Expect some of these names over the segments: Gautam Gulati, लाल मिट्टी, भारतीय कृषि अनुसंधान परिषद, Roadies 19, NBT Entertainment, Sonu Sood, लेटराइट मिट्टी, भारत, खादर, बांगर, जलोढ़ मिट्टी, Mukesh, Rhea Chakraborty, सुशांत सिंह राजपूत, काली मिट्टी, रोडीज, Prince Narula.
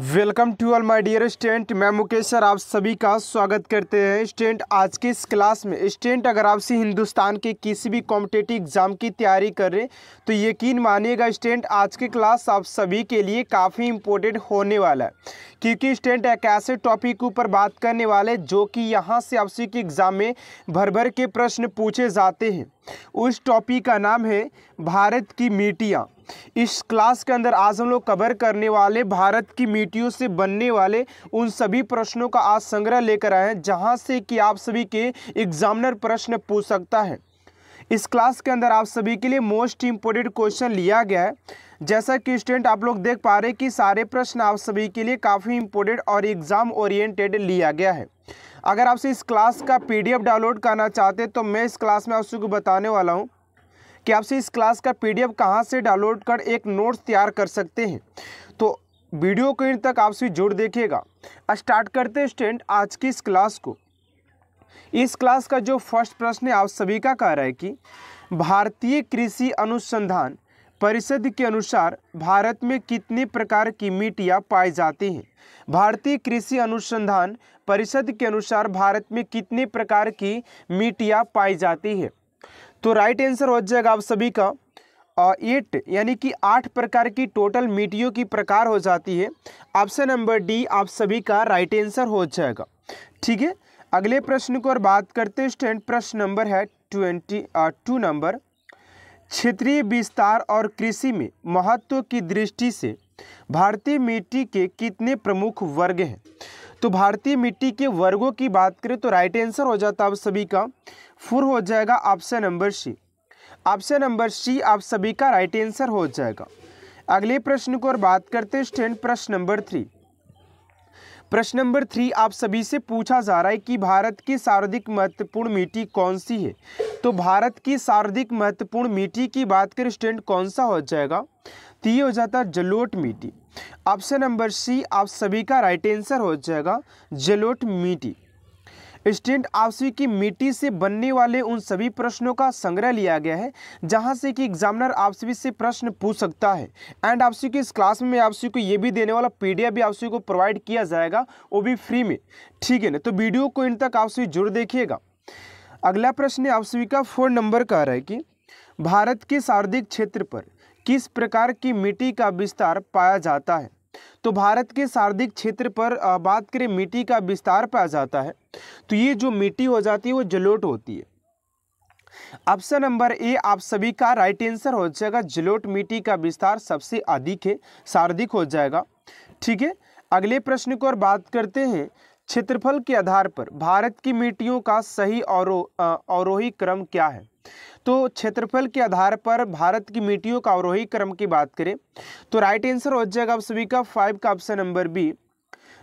Welcome to all my dear student, मैं Mukesh sir आप सभी का स्वागत करते हैं। स्टूडेंट आज के इस क्लास में स्टूडेंट अगर आपसे हिंदुस्तान के किसी भी कॉम्पिटेटिव एग्ज़ाम की तैयारी कर रहे हैं तो यकीन मानिएगा स्टूडेंट आज के क्लास आप सभी के लिए काफ़ी इम्पोर्टेंट होने वाला है, क्योंकि स्टूडेंट एक ऐसे टॉपिक के ऊपर बात करने वाले जो कि यहाँ से आपसे के एग्ज़ाम में भर भर के प्रश्न पूछे जाते हैं। उस टॉपिक का नाम है भारत की मिट्टियाँ। इस क्लास के अंदर आज हम लोग कवर करने वाले भारत की मिट्टियों से बनने वाले उन सभी प्रश्नों का आज संग्रह लेकर आए हैं जहां से कि आप सभी के एग्जामिनर प्रश्न पूछ सकता है। इस क्लास के अंदर आप सभी के लिए मोस्ट इम्पोर्टेंट क्वेश्चन लिया गया है। जैसा कि स्टूडेंट आप लोग देख पा रहे हैं कि सारे प्रश्न आप सभी के लिए काफ़ी इम्पोर्टेंट और एग्ज़ाम ओरिएंटेड लिया गया है। अगर आपसे इस क्लास का PDF डाउनलोड करना चाहते हैं तो मैं इस क्लास में आप सभी को बताने वाला हूँ कि आपसे इस क्लास का PDF कहाँ से डाउनलोड कर एक नोट्स तैयार कर सकते हैं। तो वीडियो को इन तक आप सभी जोड़ देखिएगा। स्टार्ट करते हैं स्टूडेंट आज की इस क्लास को। इस क्लास का जो फर्स्ट प्रश्न है आप सभी का कह रहा है कि भारतीय कृषि अनुसंधान परिषद के अनुसार भारत में कितने प्रकार की मिट्टियाँ पाई जाती हैं। भारतीय कृषि अनुसंधान परिषद के अनुसार भारत में कितने प्रकार की मिट्टियाँ पाई जाती है, तो राइट आंसर हो जाएगा आप सभी का 8 यानी कि 8 प्रकार की टोटल मिट्टियों की प्रकार हो जाती है। ऑप्शन नंबर डी आप सभी का राइट आंसर हो जाएगा। ठीक है, अगले प्रश्न को और बात करते हैं स्टूडेंट। प्रश्न नंबर है 22 नंबर, क्षेत्रीय विस्तार और कृषि में महत्व की दृष्टि से भारतीय मिट्टी के कितने प्रमुख वर्ग हैं। तो भारतीय मिट्टी के वर्गों की बात करें तो राइट आंसर हो जाता है आप सभी का 4 हो जाएगा option number C. Option number C आप सभी का राइट आंसर हो जाएगा। अगले प्रश्न को और बात करते हैं स्टूडेंट। प्रश्न नंबर 3, प्रश्न नंबर 3 आप सभी से पूछा जा रहा है कि भारत की सर्वाधिक महत्वपूर्ण मिट्टी कौन सी है। तो भारत की सर्वाधिक महत्वपूर्ण मिट्टी की बात करें स्टूडेंट कौन सा हो जाएगा, तो ये हो जाता है जलोढ़ मिट्टी। ऑप्शन नंबर सी आप सभी का राइट आंसर हो जाएगा जलोढ़ मिट्टी। स्टूडेंट आप सभी की मिट्टी से बनने वाले उन सभी प्रश्नों का संग्रह लिया गया है जहां से कि एग्जामिनर आप सभी से प्रश्न पूछ सकता है। एंड आप सभी की इस क्लास में आप सभी को ये भी देने वाला PDF भी आप सभी को प्रोवाइड किया जाएगा, वो भी फ्री में। ठीक है ना, तो वीडियो को इन तक आप सभी जरूर देखिएगा। अगला प्रश्न आप सभी का 4 नंबर कह रहा है कि भारत के सर्वाधिक क्षेत्र पर किस प्रकार की मिट्टी का विस्तार पाया जाता है। तो भारत के सर्वाधिक क्षेत्र पर बात करें मिट्टी का विस्तार पाया जाता है, तो ये जो मिट्टी हो जाती है वो जलोढ़ होती है। ऑप्शन नंबर ए आप सभी का राइट आंसर हो जाएगा, जलोढ़ मिट्टी का विस्तार सबसे अधिक है, सर्वाधिक हो जाएगा। ठीक है, अगले प्रश्न को और बात करते हैं। क्षेत्रफल के आधार पर भारत की मिट्टियों का सही अवरोही क्रम क्या है। तो क्षेत्रफल के आधार पर भारत की मिट्टियों का अवरोही क्रम की बात करें तो राइट आंसर हो जाएगा आप सभी का 5 का ऑप्शन नंबर बी,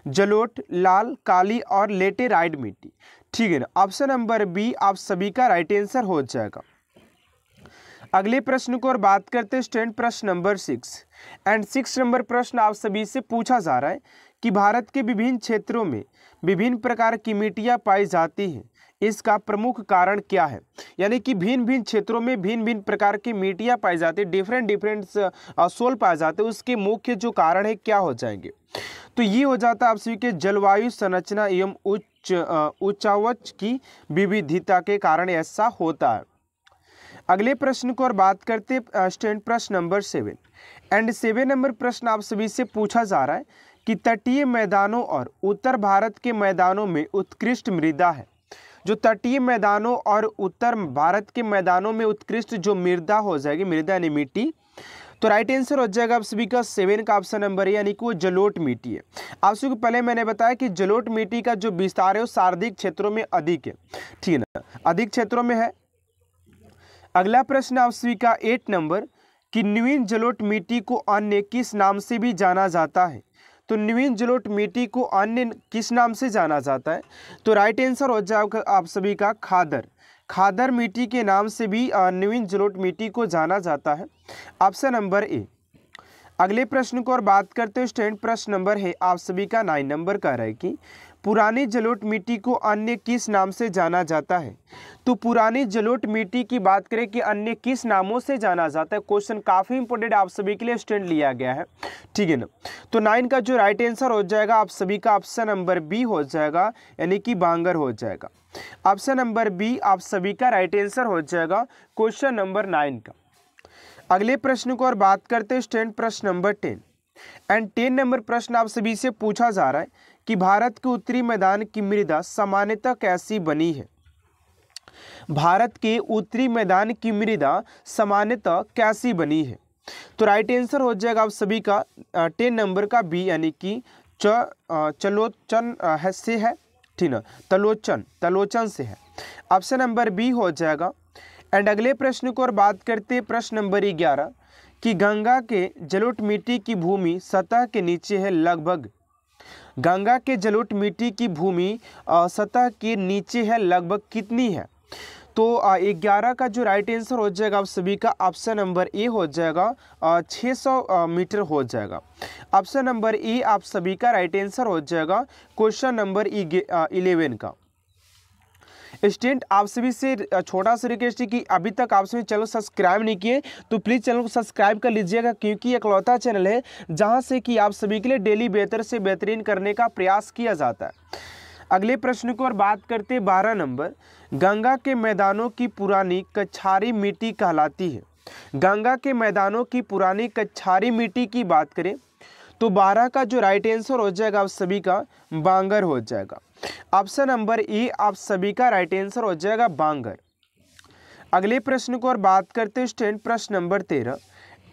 जलोढ़, लाल, काली और लेटराइट मिट्टी। ठीक है ना, ऑप्शन नंबर बी आप सभी का राइट आंसर हो जाएगा। अगले प्रश्न को और बात करते हैं स्टूडेंट। प्रश्न नंबर 6 एंड 6 नंबर प्रश्न आप सभी से पूछा जा रहा है कि भारत के विभिन्न क्षेत्रों में विभिन्न प्रकार की मिट्टियाँ पाई जाती हैं, इसका प्रमुख कारण क्या है। यानी कि भिन्न भिन्न क्षेत्रों में भिन्न भिन्न प्रकार की मिट्टियाँ पाई जाती है, डिफरेंट सोल पाए जाते हैं, उसके मुख्य जो कारण है क्या हो जाएंगे, तो ये हो जाता है आप सभी के जलवायु संरचना एवं उच्चावच की विविधता के कारण ऐसा होता है। अगले प्रश्न को और बात करते हैं स्टूडेंट। प्रश्न नंबर 7 एंड 7 नंबर प्रश्न आप सभी से पूछा जा रहा है कि तटीय मैदानों और उत्तर भारत के मैदानों में उत्कृष्ट मृदा है। जो तटीय मैदानों और उत्तर भारत के मैदानों में उत्कृष्ट जो मृदा हो जाएगी, मृदा यानी मिट्टी, तो राइट आंसर हो जाएगा आप सभी का 7 का ऑप्शन नंबर है, यानी कि वो जलोढ़ मिट्टी है। आप सभी को पहले मैंने बताया कि जलोढ़ मिट्टी का जो विस्तार है वो सर्वाधिक क्षेत्रों में अधिक है। ठीक है ना, अधिक क्षेत्रों में है। अगला प्रश्न आप सभी का 8 नंबर कि न्यून जलोढ़ मिट्टी को अन्य किस नाम से भी जाना जाता है। तो न्यून जलोढ़ मिट्टी को अन्य किस नाम से जाना जाता है, तो राइट आंसर हो जाएगा आप सभी का खादर। खादर मिट्टी के नाम से भी न्यून जलोढ़ मिट्टी को जाना जाता है। Option number A. अगले प्रश्न को और बात करते हैं, स्टूडेंट प्रश्न नंबर है आप सभी का 9 नंबर का है कि पुरानी जलोढ़ मिट्टी को अन्य किस नाम से जाना जाता है। तो पुरानी जलोढ़ मिट्टी की बात करें कि अन्य किस नामों से जाना जाता है, क्वेश्चन काफ़ी इंपॉर्टेंट आप सभी के लिए स्टैंड लिया गया है, ठीक है ना। तो 9 का जो राइट आंसर हो जाएगा आप सभी का ऑप्शन नंबर बी हो जाएगा, यानी कि बांगर हो जाएगा। ऑप्शन नंबर बी आप सभी का राइट आंसर हो जाएगा क्वेश्चन नंबर 9 का। अगले प्रश्न को और बात करते हैं स्टैंड प्रश्न नंबर 10 एंड 10 नंबर प्रश्न आप सभी से पूछा जा रहा है कि भारत के उत्तरी मैदान की मृदा सामान्यतः कैसी बनी है। भारत के उत्तरी मैदान की मृदा सामान्यतः कैसी बनी है। तो राइट आंसर हो जाएगा आप सभी का 10 नंबर का बी, यानी कि चलोचन से है, ठीक ना, तलोचन से है। ऑप्शन नंबर बी हो जाएगा। एंड अगले प्रश्न को और बात करते हैं प्रश्न नंबर 11 कि गंगा के जलोढ़ मिट्टी की भूमि सतह के नीचे है लगभग। गंगा के जलोढ़ मिट्टी की भूमि सतह के नीचे है लगभग कितनी है। तो 11 का जो राइट आंसर हो जाएगा आप सभी का ऑप्शन नंबर ए हो जाएगा, 600 मीटर हो जाएगा। ऑप्शन नंबर ए आप सभी का राइट आंसर हो जाएगा क्वेश्चन नंबर 11 का। स्टूडेंट आप सभी से छोटा सा रिक्वेस्ट है कि अभी तक आप सभी चैनल सब्सक्राइब नहीं किए तो प्लीज़ चैनल को सब्सक्राइब कर लीजिएगा, क्योंकि इकलौता चैनल है जहां से कि आप सभी के लिए डेली बेहतर से बेहतरीन करने का प्रयास किया जाता है। अगले प्रश्न को और बात करते 12 नंबर, गंगा के मैदानों की पुरानी कछारी मिट्टी कहलाती है। गंगा के मैदानों की पुरानी कछारी मिट्टी की बात करें तो 12 का जो राइट आंसर हो जाएगा आप सभी का बांगर हो जाएगा। ऑप्शन नंबर ए आप सभी का राइट आंसर हो जाएगा बांगर। अगले प्रश्न को और बात करते हैं स्टूडेंट प्रश्न नंबर 13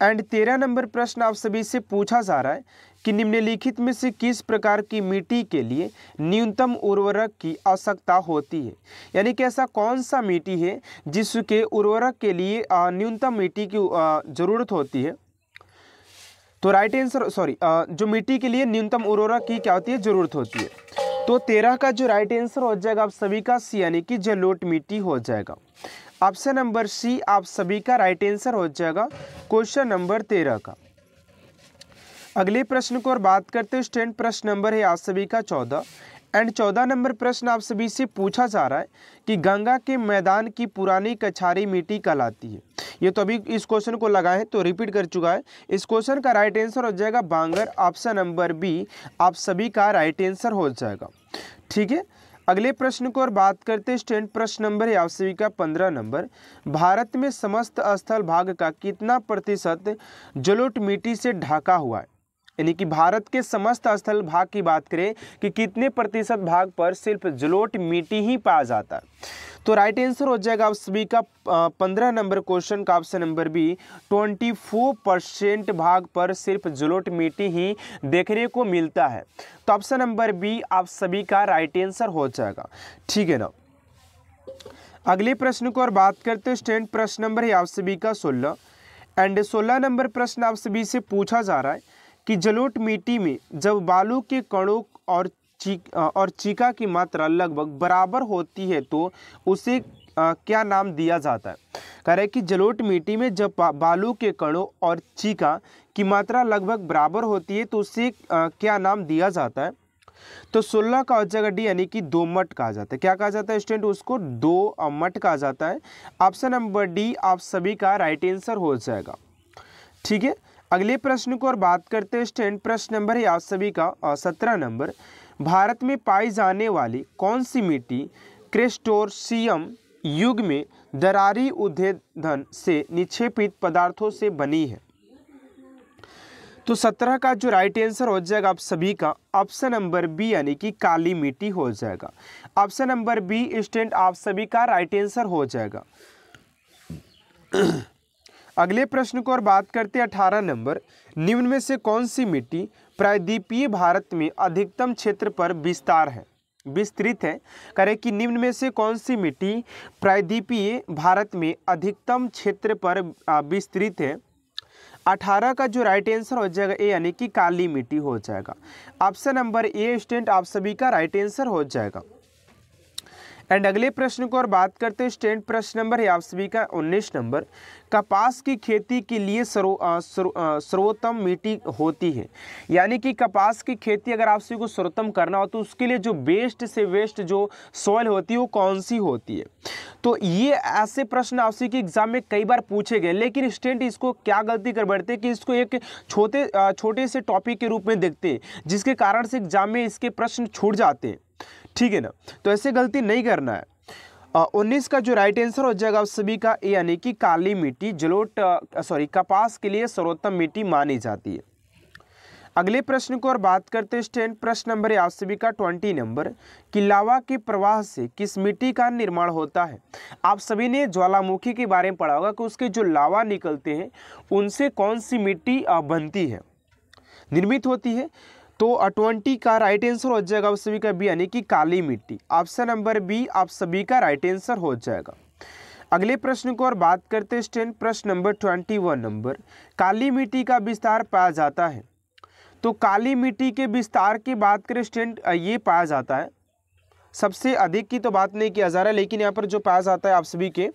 एंड 13 नंबर प्रश्न आप सभी से पूछा जा रहा है कि निम्नलिखित में से किस प्रकार की मिट्टी के लिए न्यूनतम उर्वरक की आवश्यकता होती है। यानी कि ऐसा कौन सा मिट्टी है जिसके उर्वरक के लिए न्यूनतम मिट्टी की जरूरत होती है। तो राइट आंसर जो मिट्टी के लिए न्यूनतम उर्वरक की क्या होती है, जरूरत होती है। तो 13 का जो राइट आंसर हो जाएगा आप सभी का सी, यानी कि जलोढ़ मिट्टी हो जाएगा। ऑप्शन नंबर सी आप सभी का राइट आंसर हो जाएगा क्वेश्चन नंबर 13 का। अगले प्रश्न को और बात करते हैं स्टूडेंट प्रश्न नंबर है आप सभी का 14 एंड 14 नंबर प्रश्न आप सभी से पूछा जा रहा है कि गंगा के मैदान की पुरानी कछारी मिट्टी कहलाती है। ये तो अभी इस क्वेश्चन को लगाए तो रिपीट कर चुका है। इस क्वेश्चन का राइट आंसर हो जाएगा बांगर। ऑप्शन नंबर बी आप सभी का राइट आंसर हो जाएगा, ठीक है। अगले प्रश्न को और बात करते स्टूडेंट प्रश्न नंबर है आप सभी का 15 नंबर, भारत में समस्त स्थल भाग का कितना % जलोढ़ मिट्टी से ढका हुआ है। यानी कि भारत के समस्त स्थल भाग की बात करें कि कितने % भाग पर सिर्फ जलोढ़ मिट्टी ही पाया जाता है। तो राइट आंसर हो जाएगा आप सभी का 15 नंबर क्वेश्चन का ऑप्शन नंबर बी, 24% भाग पर सिर्फ जलोढ़ मिट्टी ही देखने को मिलता है। तो ऑप्शन नंबर बी आप सभी का राइट आंसर हो जाएगा, ठीक है ना। अगले प्रश्न को और बात करते हैं स्टूडेंट प्रश्न नंबर है आप सभी का 16 एंड 16 नंबर प्रश्न आप सभी से पूछा जा रहा है कि जलोढ़ मिट्टी में जब बालू के कणों और चीका की मात्रा लगभग बराबर होती है तो उसे क्या नाम दिया जाता है। कह रहे कि जलोढ़ मिट्टी में जब बालू के कणों और चीका की मात्रा लगभग बराबर होती है तो उसे क्या नाम दिया जाता है। तो 16 का हो जाएगा डी, यानी कि दोमट कहा जाता है। क्या कहा जाता है स्टूडेंट, उसको दोमट कहा जाता है। ऑप्शन नंबर डी आप सभी का राइट आंसर हो जाएगा, ठीक है। अगले प्रश्न को और बात करते हैं स्टूडेंट प्रश्न नंबर है आप सभी का 17 नंबर, भारत में पाई जाने वाली कौन सी मिट्टी क्रेस्टोसियम युग में दरारी उद्भेदन से निक्षेपित पदार्थों से बनी है। तो 17 का जो राइट आंसर हो जाएगा आप सभी का ऑप्शन नंबर बी, यानी कि काली मिट्टी हो जाएगा। ऑप्शन नंबर बी स्टूडेंट आप सभी का राइट आंसर हो जाएगा। अगले प्रश्न को और बात करते 18 नंबर, निम्न में से कौन सी मिट्टी प्रायद्वीपीय भारत में अधिकतम क्षेत्र पर विस्तृत है। करें कि निम्न में से कौन सी मिट्टी प्रायद्वीपीय भारत में अधिकतम क्षेत्र पर विस्तृत है। 18 का जो राइट आंसर हो जाएगा ए, यानी कि काली मिट्टी हो जाएगा। ऑप्शन नंबर ए स्टूडेंट आप सभी का राइट आंसर हो जाएगा। एंड अगले प्रश्न को और बात करते हैं, स्टैंड प्रश्न नंबर है आप सभी का 19 नंबर। कपास की खेती के लिए सर्वोत्तम मिट्टी होती है, यानी कि कपास की खेती अगर आप सभी को सर्वोत्तम करना हो तो उसके लिए जो बेस्ट से बेस्ट जो सॉइल होती है वो कौन सी होती है। तो ये ऐसे प्रश्न आप सभी के एग्जाम में कई बार पूछे गए, लेकिन स्टूडेंट इसको क्या गलती कर बैठते हैं कि इसको एक छोटे से टॉपिक के रूप में देखते हैं, जिसके कारण से एग्जाम में इसके प्रश्न छूट जाते हैं, ठीक है ना। तो ऐसे गलती नहीं करना है। 19 का जो राइट आंसर हो जाएगा आप सभी का, यानी कि काली मिट्टी कपास के लिए सर्वोत्तम मिट्टी मानी जाती है। अगले प्रश्न को और बात करते हैं, स्टैंड प्रश्न नंबर है आप सभी का 20 नंबर कि लावा के प्रवाह से किस मिट्टी का निर्माण होता है। आप सभी ने ज्वालामुखी के बारे में पढ़ा होगा कि उसके जो लावा निकलते हैं उनसे कौन सी मिट्टी बनती है, निर्मित होती है। तो 20 का राइट आंसर हो जाएगा आप सभी का बी, यानी कि काली मिट्टी। ऑप्शन नंबर बी आप सभी का राइट आंसर हो जाएगा। अगले प्रश्न को और बात करते हैं, स्टैंड प्रश्न नंबर 21 नंबर काली मिट्टी का विस्तार पाया जाता है। तो काली मिट्टी के विस्तार की बात करें स्टूडेंट, ये पाया जाता है, सबसे अधिक की तो बात नहीं किया जा रहा है, लेकिन यहाँ पर जो पाया जाता है आप सभी के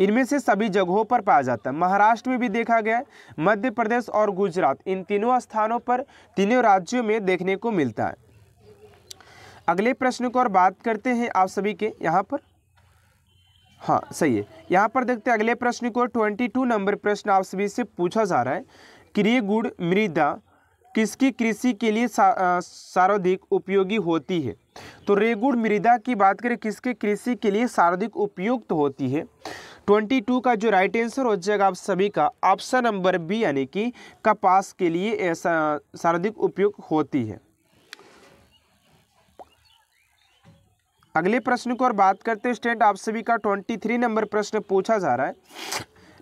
इनमें से सभी जगहों पर पाया जाता है। महाराष्ट्र में भी देखा गया है, मध्य प्रदेश और गुजरात, इन तीनों स्थानों पर तीनों राज्यों में देखने को मिलता है। अगले प्रश्न को और बात करते हैं आप सभी के यहाँ पर, हाँ सही है, यहाँ पर देखते हैं अगले प्रश्न को। 22 नंबर प्रश्न आप सभी से पूछा जा रहा है कि गुड़ मृदा किसकी कृषि के लिए सर्वाधिक उपयोगी होती है। तो रेगुड़ मृदा की बात करें किसके कृषि के लिए सर्वाधिक उपयुक्त होती है। 22 का जो राइट आंसर हो जाएगा आप सभी का ऑप्शन नंबर बी, यानी कि कपास के लिए ऐसा सर्वाधिक उपयुक्त होती है। अगले प्रश्न को और बात करते हैं स्टूडेंट, आप सभी का 23 नंबर प्रश्न पूछा जा रहा है,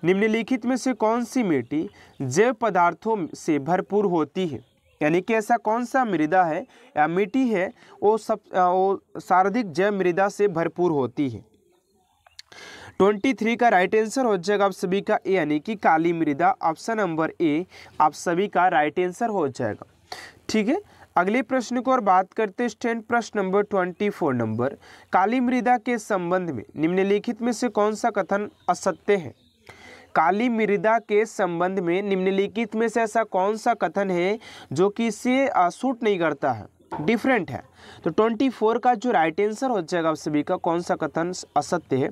निम्नलिखित में से कौन सी मिट्टी जैव पदार्थों से भरपूर होती है, यानी कि ऐसा कौन सा मृदा है या मिट्टी है वो सर्वाधिक जैव मृदा से भरपूर होती है। 23 का राइट आंसर हो जाएगा आप सभी का ए, यानी कि काली मृदा। ऑप्शन नंबर ए आप सभी का राइट आंसर हो जाएगा, ठीक है। अगले प्रश्न को और बात करते हैं स्टैंड प्रश्न नंबर 24 नंबर काली मृदा के संबंध में निम्नलिखित में से कौन सा कथन असत्य है। काली मृदा के संबंध में निम्नलिखित में से ऐसा कौन सा कथन है जो कि इसे सूट नहीं करता है, डिफरेंट है। तो 24 का जो राइट आंसर हो जाएगा आप सभी का, कौन सा कथन असत्य है,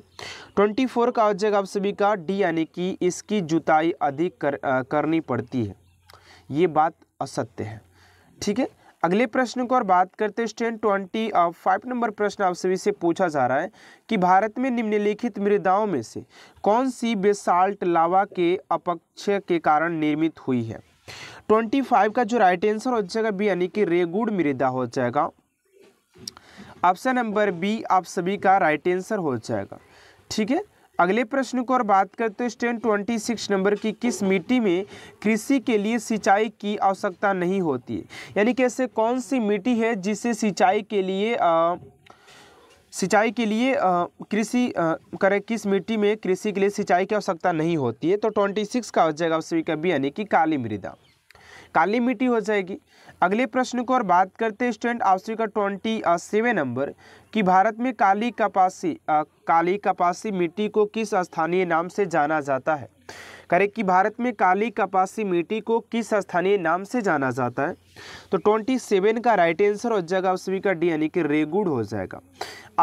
24 का हो जाएगा आप सभी का डी, यानी कि इसकी जुताई अधिक करनी पड़ती है, ये बात असत्य है, ठीक है। अगले प्रश्न को और बात करते हैं स्टूडेंट 25 नंबर प्रश्न आप सभी से पूछा जा रहा है कि भारत में निम्नलिखित मृदाओं में से कौन सी बेसाल्ट लावा के अपक्षय के कारण निर्मित हुई है। 25 का जो राइट आंसर हो जाएगा बी, यानी कि रेगुड़ मृदा हो जाएगा। ऑप्शन नंबर बी आप सभी का राइट आंसर हो जाएगा, ठीक है। अगले प्रश्न को और बात करते हैं स्टूडेंट 26 नंबर की किस मिट्टी में कृषि के लिए सिंचाई की आवश्यकता नहीं होती है, यानी कि ऐसे कौन सी मिट्टी है जिसे किस मिट्टी में कृषि के लिए सिंचाई की आवश्यकता नहीं होती है। तो 26 का हो जाएगा आप सभी का बी, यानी कि काली मृदा, काली मिट्टी हो जाएगी। अगले प्रश्न को और बात करते हैं स्टूडेंट आप सभी का 27 नंबर कि भारत में काली कपासी मिट्टी को किस स्थानीय नाम से जाना जाता है। करेक्ट, कि भारत में काली कपासी मिट्टी को किस स्थानीय नाम से जाना जाता है। तो 27 का राइट आंसर हो जाएगा आप सभी का डी, यानी कि रेगुड़ हो जाएगा।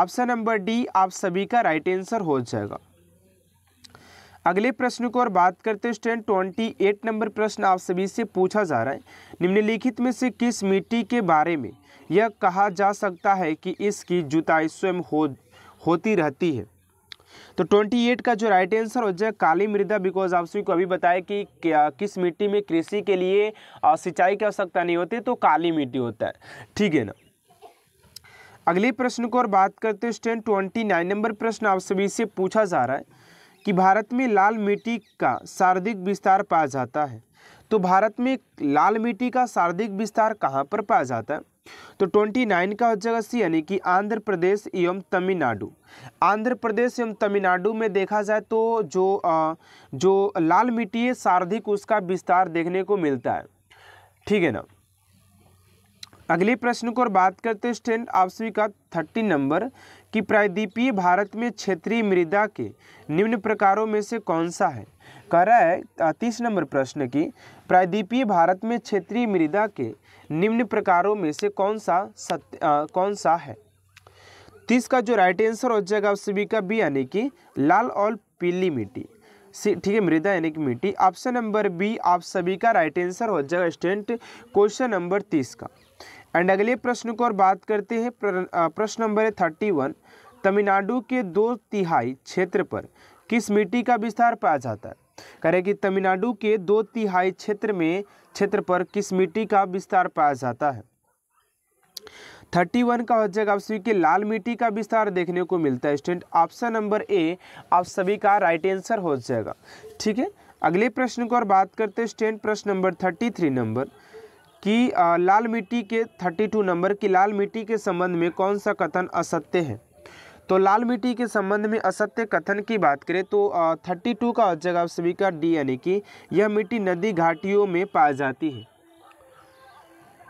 ऑप्शन नंबर डी आप सभी का राइट आंसर हो जाएगा। अगले प्रश्न को और बात करते हैं स्टूडेंट 28 नंबर प्रश्न आप सभी से पूछा जा रहा है निम्नलिखित में से किस मिट्टी के बारे में यह कहा जा सकता है कि इसकी जुताई स्वयं होती रहती है। तो 28 का जो राइट आंसर हो जाए काली मृदा, बिकॉज आप सभी को अभी बताया कि किस मिट्टी में कृषि के लिए सिंचाई की आवश्यकता नहीं होती, तो काली मिट्टी होता है, ठीक है ना। अगले प्रश्न को और बात करते हैं स्टूडेंट 29 नंबर प्रश्न आप सभी से पूछा जा रहा है कि भारत में लाल मिट्टी का सर्वाधिक विस्तार पाया जाता है। तो भारत में लाल मिट्टी का सर्वाधिक विस्तार कहाँ पर पाया जाता है। तो 29 का हो जाएगा सी, यानी कि आंध्र प्रदेश एवं तमिलनाडु। आंध्र प्रदेश एवं तमिलनाडु में देखा जाए तो जो लाल मिट्टी है सर्वाधिक उसका विस्तार देखने को मिलता है, ठीक है ना। अगले प्रश्न को और बात करते हैं स्टूडेंट आप सभी का 30 नंबर कि प्रायद्वीपीय भारत में क्षेत्रीय मृदा के निम्न प्रकारों में से कौन सा है। कह रहा है 30 नंबर प्रश्न की प्रायद्वीपीय भारत में क्षेत्रीय मृदा के निम्न प्रकारों में से कौन सा है। 30 का जो राइट आंसर हो जाएगा उस सभी का बी यानी कि लाल और पीली मिट्टी। ठीक है, मृदा यानी कि मिट्टी। ऑप्शन नंबर बी आप सभी का राइट आंसर हो जाएगा स्टूडेंट क्वेश्चन नंबर 30 का। एंड अगले प्रश्न को और बात करते हैं। प्रश्न नंबर 31, तमिलनाडु के 2/3 क्षेत्र पर किस मिट्टी का विस्तार पाया जाता है। करें कि तमिलनाडु के 2/3 क्षेत्र पर किस मिट्टी का विस्तार पाया जाता है। 31 का हो जाएगा आप सभी के लाल मिट्टी का विस्तार देखने को मिलता है स्टूडेंट। ऑप्शन नंबर ए आप सभी का राइट आंसर हो जाएगा। ठीक है, अगले प्रश्न को और बात करते हैं स्टूडेंट। प्रश्न नंबर 33 नंबर कि लाल मिट्टी के 32 नंबर की लाल मिट्टी के संबंध में कौन सा कथन असत्य है। तो लाल मिट्टी के संबंध में असत्य कथन की बात करें तो 32 का हो जाएगा आप सभी का डी यानी कि यह मिट्टी नदी घाटियों में पाई जाती है।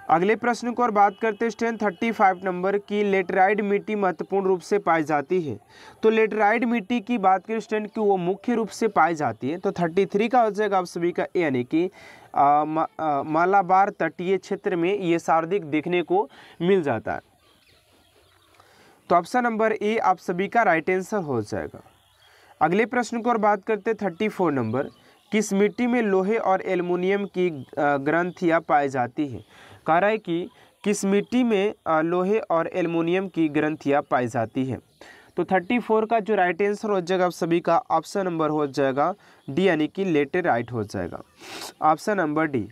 अगले प्रश्न को और बात करते हैं स्टूडेंट 35 नंबर की लेटराइट मिट्टी महत्वपूर्ण रूप से पाई जाती है। तो लेटराइट मिट्टी की बात करें स्टूडेंट कि वो मुख्य रूप से पाई जाती है। तो 33 का हो जाएगा आप सभी का ए यानी कि मालाबार तटीय क्षेत्र में ये सर्वाधिक देखने को मिल जाता है। तो ऑप्शन नंबर ए आप सभी का राइट आंसर हो जाएगा। अगले प्रश्न को और बात करते 34 नंबर किस मिट्टी में लोहे और एल्युमिनियम की ग्रंथियाँ पाई जाती है। कह रहा है कि किस मिट्टी में लोहे और एल्युमिनियम की ग्रंथियाँ पाई जाती है। तो 34 का जो राइट आंसर हो जाएगा आप सभी का ऑप्शन नंबर हो जाएगा डी यानी कि लेटराइट हो जाएगा ऑप्शन नंबर डी।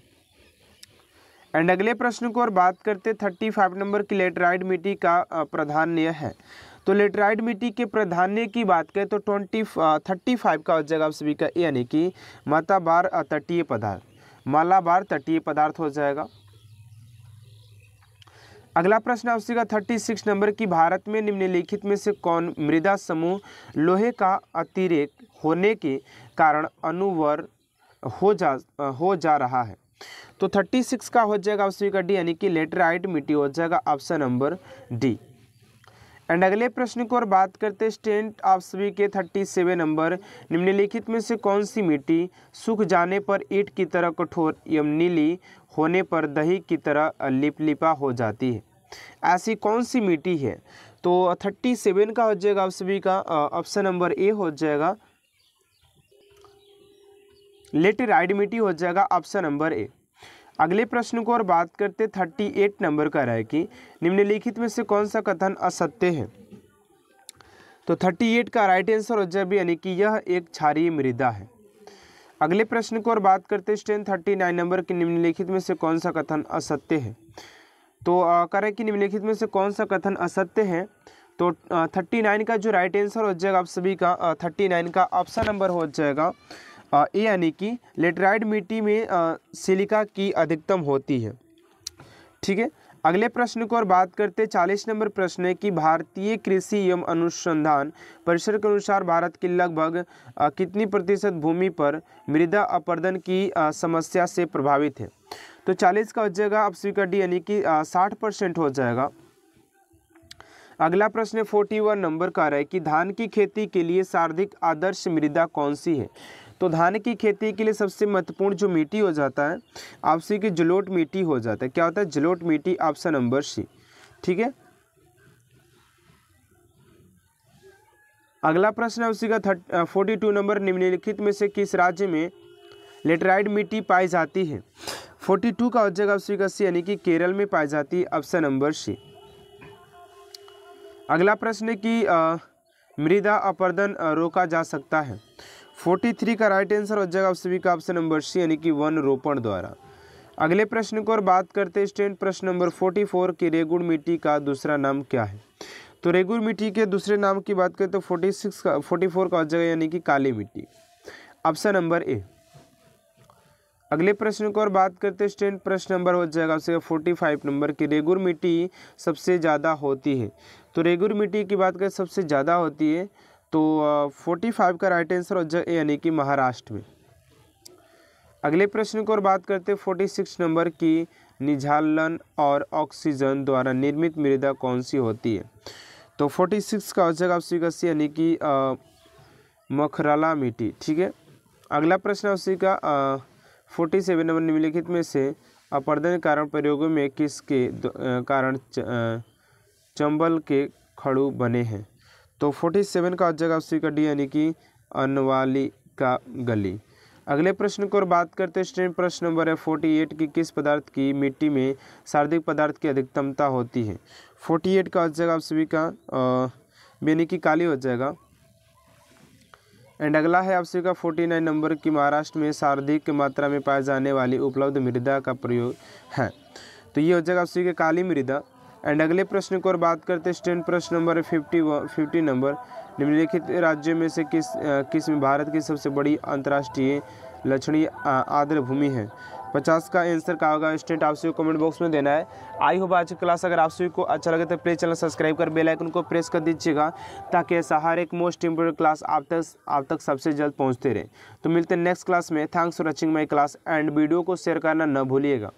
एंड अगले प्रश्न को और बात करते 35 नंबर की लेटराइट मिट्टी का प्राधान्य है। तो लेटराइट मिट्टी के प्राधान्य की बात करें तो 35 का हो जाएगा आप सभी का ए यानी कि मालाबार तटीय पदार्थ हो जाएगा। अगला प्रश्न आपसे का 36 नंबर की भारत में निम्नलिखित में से कौन मृदा समूह लोहे का अतिरेक होने के कारण अनुवर हो जा रहा है। तो 36 का हो जाएगा आपसे का डी यानी कि लेटराइट मिट्टी हो जाएगा ऑप्शन नंबर डी। एंड अगले प्रश्न को और बात करते स्टूडेंट आप सभी के 37 नंबर निम्नलिखित में से कौन सी मिट्टी सूख जाने पर ईंट की तरह कठोर एवं नीली होने पर दही की तरह लिपलिपा हो जाती है। ऐसी कौन सी मिट्टी है। तो 37 का हो जाएगा आप सभी का ऑप्शन नंबर ए हो जाएगा लेटराइट मिट्टी हो जाएगा ऑप्शन नंबर ए। अगले प्रश्न को और बात करते 38 नंबर का है कि निम्नलिखित में से कौन सा कथन असत्य है। तो 38 का राइट आंसर हो जाएगा यानी कि यह एक क्षारीय मृदा है। अगले प्रश्न को और बात करते स्टूडेंट 39 नंबर के निम्नलिखित में से कौन सा कथन असत्य है। तो करें कि निम्नलिखित में से कौन सा कथन असत्य है। तो 39 का जो राइट आंसर हो जाएगा आप सभी का 39 का ऑप्शन नंबर हो जाएगा ए यानी कि लेटराइट मिट्टी में सिलिका की अधिकतम होती है। ठीक है, अगले प्रश्न को और बात करते 40 नंबर प्रश्न है कि भारतीय कृषि एवं अनुसंधान परिषद के अनुसार भारत की लगभग कितनी प्रतिशत भूमि पर मृदा अपरदन की समस्या से प्रभावित है। तो 40 का हो जाएगा आप सभी का डी यानी कि 60% हो जाएगा। अगला प्रश्न 41 नंबर का है कि धान की खेती के लिए सर्वाधिक आदर्श मृदा कौन सी है। तो धान की खेती के लिए सबसे महत्वपूर्ण जो मिट्टी हो जाता है आप सभी की जलोढ़ मिट्टी हो जाता है। क्या होता है जलोढ़ मिट्टी ऑप्शन नंबर सी। ठीक है, अगला प्रश्न आप सभी का 42 नंबर निम्नलिखित में से किस राज्य में लेटराइट मिट्टी पाई जाती है। 42 का हो जाएगा आप सभी का सी यानी कि केरल में पाई जाती है ऑप्शन नंबर सी। अगला प्रश्न की मृदा अपरदन रोका जा सकता है। 43 का राइट आंसर हो जाएगा आप सभी का ऑप्शन नंबर सी यानी कि वन रोपण द्वारा। अगले प्रश्न को और बात करते स्टूडेंट प्रश्न नंबर 44 कि रेगुड़ मिट्टी का दूसरा नाम क्या है। तो रेगुड़ मिट्टी के दूसरे नाम की बात करें तो 44 का हो जाएगा यानी कि काली मिट्टी ऑप्शन नंबर ए। अगले प्रश्न को और बात करते स्टूडेंट प्रश्न नंबर हो जाएगा आपसे 45 नंबर की रेगुड़ मिट्टी सबसे ज़्यादा होती है। तो रेगुड़ मिट्टी की बात करें सबसे ज़्यादा होती है। तो 45 का राइट आंसर हो जाएगा यानी कि महाराष्ट्र में। अगले प्रश्न को और बात करते 46 नंबर की निझालन और ऑक्सीजन द्वारा निर्मित मृदा कौन सी होती है। तो 46 का हो जाएगा ऑप्शन का सी यानी कि मखराला मिट्टी। ठीक है, अगला प्रश्न ऑप्शन का 47 नंबर निम्नलिखित में से अपर्दन कारण प्रयोगों में किसके कारण चंबल के खड़ू बने हैं। तो 47 का हो जाएगा ऑप्शन का डी यानी कि अनवाली का गली। अगले प्रश्न को और बात करते हैं। प्रश्न नंबर है 48 की किस पदार्थ की मिट्टी में सार्वधिक पदार्थ की अधिकतमता होती है। 48 का हो जाएगा आप सभी का यानी कि काली हो जाएगा। एंड अगला है आप सभी का 49 नंबर की महाराष्ट्र में सार्वधिक मात्रा में पाए जाने वाली उपलब्ध मृदा का प्रयोग है। तो ये हो जाएगा आप सभी का काली मृदा। एंड अगले प्रश्न को और बात करते हैं। प्रश्न नंबर 50 नंबर निम्नलिखित राज्यों में से किस में भारत की सबसे बड़ी अंतर्राष्ट्रीय लक्षणीय आर्द्र भूमि है। 50 का आंसर का होगा स्टूडेंट, आप सभी को कमेंट बॉक्स में देना है। आई होप आज की क्लास अगर आप सभी को अच्छा लगे तो प्लीज चैनल सब्सक्राइब कर बेल आइकन को प्रेस कर दीजिएगा ताकि ऐसा हर एक मोस्ट इंपोर्टेंट क्लास आप तक सबसे जल्द पहुँचते रहे। तो मिलते हैं नेक्स्ट क्लास में। Thanks for watching my class and video को शेयर करना न भूलिएगा।